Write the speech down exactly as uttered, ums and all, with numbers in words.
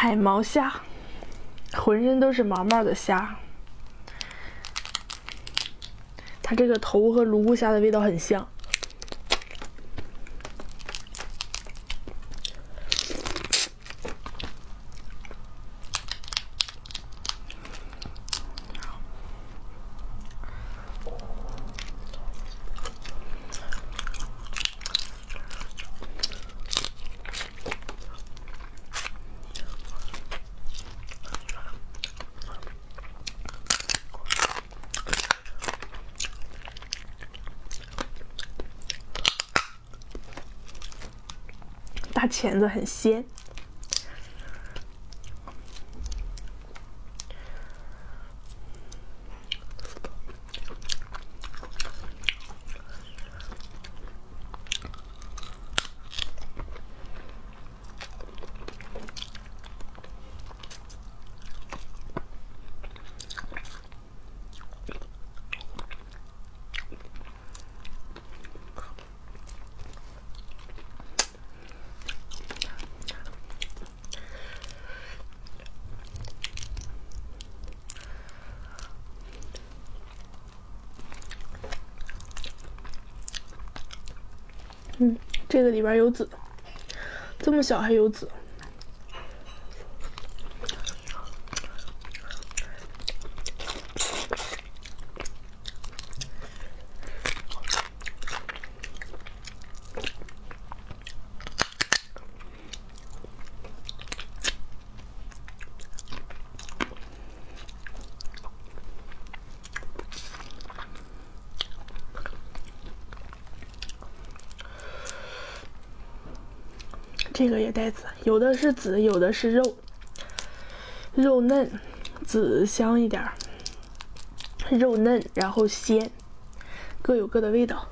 海毛虾，浑身都是毛毛的虾。它这个头和芦蛄虾的味道很像。 大钳子很鲜，嗯，这个里边有籽，这么小还有籽。 这个也带籽，有的是籽，有的是肉，肉嫩，籽香一点，肉嫩，然后鲜，各有各的味道。